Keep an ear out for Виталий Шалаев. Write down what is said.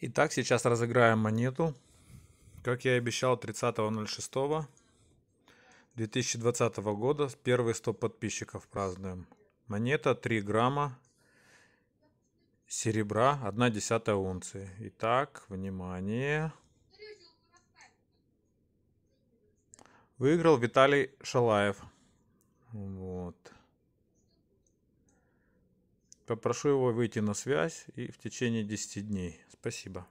Итак, сейчас разыграем монету. Как я и обещал, 30.06.2020 года первые 100 подписчиков празднуем. Монета 3 грамма серебра, 1/10 унции. Итак, внимание. Выиграл Виталий Шалаев. Вот. Попрошу его выйти на связь и в течение 10 дней. Спасибо.